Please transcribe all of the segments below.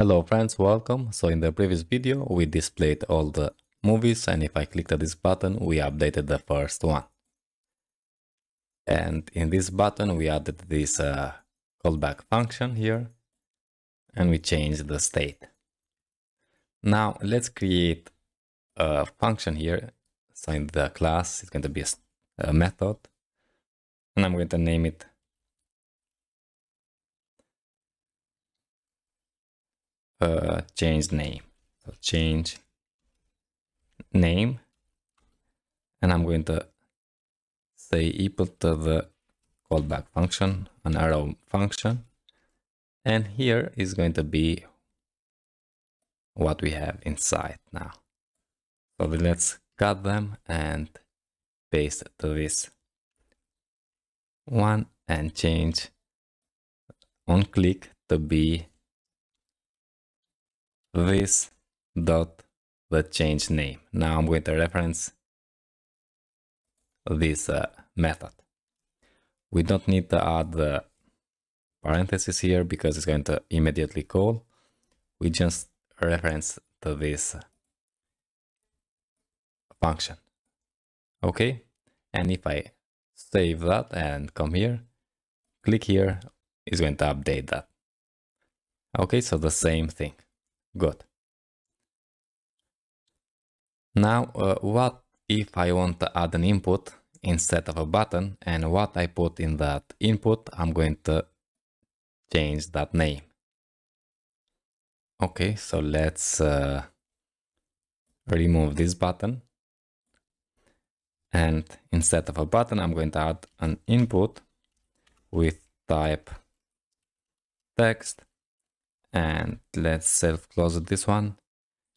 Hello friends, welcome. So in the previous video we displayed all the movies, and if I clicked this button we updated the first one. And in this button we added this callback function here, and we changed the state. Now let's create a function here. So in the class it's going to be a method, and I'm going to name it change name. So change name, and I'm going to say equal to the callback function, an arrow function, and here is going to be what we have inside now. So let's cut them and paste it to this one, and change onClick to be this dot the change name. Now I'm going to reference this method. We don't need to add the parentheses here because it's going to immediately call. We just reference to this function. Okay, and if I save that and come here, click here, it's going to update that. Okay, so the same thing. Good. Now what if I want to add an input instead of a button, and what I put in that input, I'm going to change that name. Okay, so let's remove this button, and instead of a button I'm going to add an input with type text. And let's self-close this one.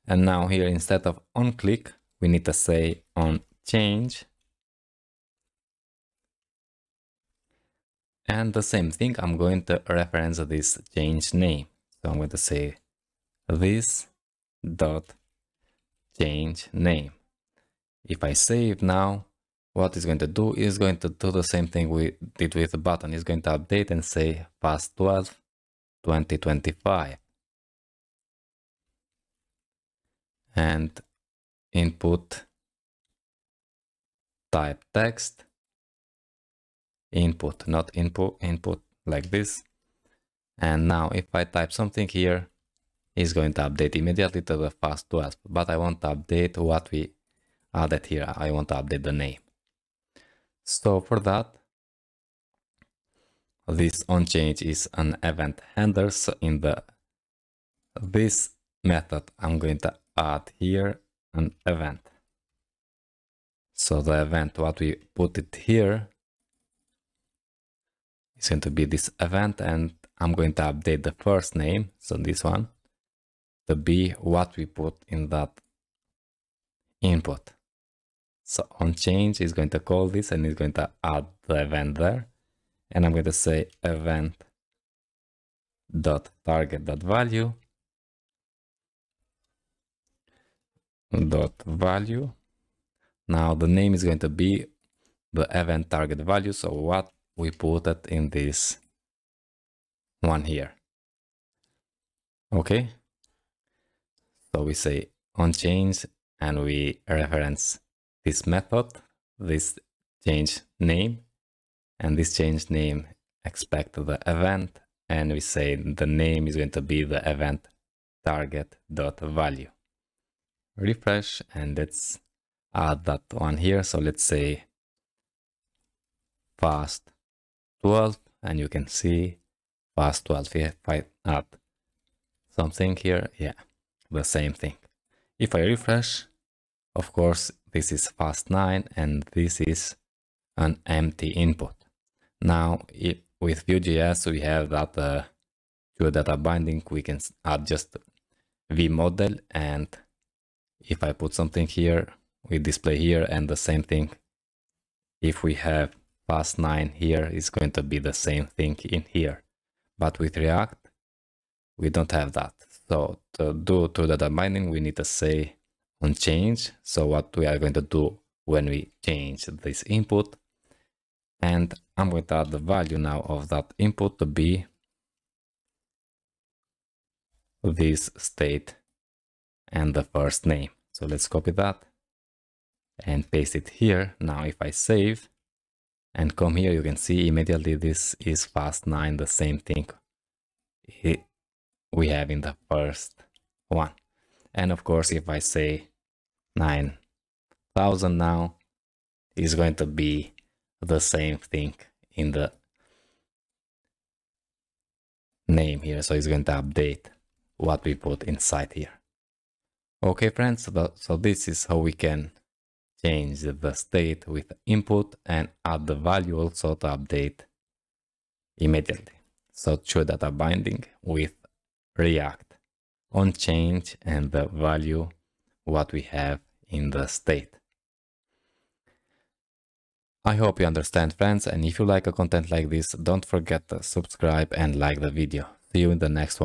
And now here, instead of onClick, we need to say onChange. And the same thing, I'm going to reference this change name. So I'm going to say this dot change name. If I save now, what it's going to do is going to do the same thing we did with the button. It's going to update and say past 12. 2025, and input type text, input not input, input like this. And now if I type something here, it's going to update immediately to the fast 12, but I want to update what we added here. I want to update the name. So for that, this onChange is an event handler. So in the this method, I'm going to add here an event. So the event, what we put it here, is going to be this event, and I'm going to update the first name, so this one, to be what we put in that input. So onChange is going to call this, and it's going to add the event there. And I'm going to say event.target.value .value. Now the name is going to be the event target value, so what we put it in this one here. Okay, so we say onChange, and we reference this method, this change name. And this change name expect the event, and we say the name is going to be the event target.value. Refresh, and let's add that one here. So let's say fast 12, and you can see fast 12. If I add something here, yeah, the same thing. If I refresh, of course, this is fast 9, and this is an empty input. Now, with Vue.js, we have that to a data binding, we can add just vModel, and if I put something here, we display here, and the same thing. If we have fast9 here, it's going to be the same thing in here. But with React, we don't have that. So to do to data binding, we need to say onChange. So what we are going to do when we change this input, and I'm going to add the value now of that input to be this state and the first name. So let's copy that and paste it here. Now if I save and come here, you can see immediately this is Fast9, the same thing we have in the first one. And of course, if I say 9,000 now, it's going to be the same thing in the name here. So it's going to update what we put inside here. Okay, friends, so this is how we can change the state with input and add the value also to update immediately. So true data binding with React on change and the value what we have in the state. I hope you understand, friends, and if you like a content like this, don't forget to subscribe and like the video. See you in the next one.